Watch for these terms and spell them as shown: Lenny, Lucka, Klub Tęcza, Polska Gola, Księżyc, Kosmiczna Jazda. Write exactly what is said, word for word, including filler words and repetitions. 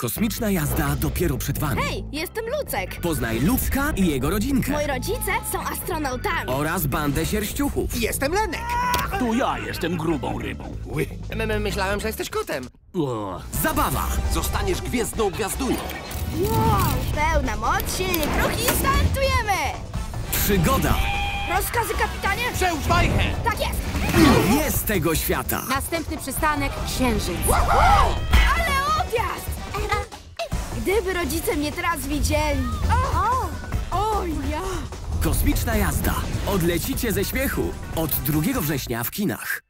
Kosmiczna jazda dopiero przed wami. Hej, jestem Lucek. Poznaj Lucka i jego rodzinkę. Moi rodzice są astronautami. Oraz bandę sierściuchów. Jestem Lenek. To ja jestem grubą rybą. My, my, myślałem, że jesteś kotem. O. Zabawa. Zostaniesz gwiezdną gwiazduną. Wow, pełna moc, silnie kruch i startujemy. Przygoda. Rozkazy, kapitanie? Przełóż bajkę. Tak jest. Nie z tego świata. Następny przystanek Księżyc. Wow, wow. Ale odjazd. Gdyby rodzice mnie teraz widzieli. O, o ja! Kosmiczna jazda. Odlecicie ze śmiechu. Od drugiego września w kinach.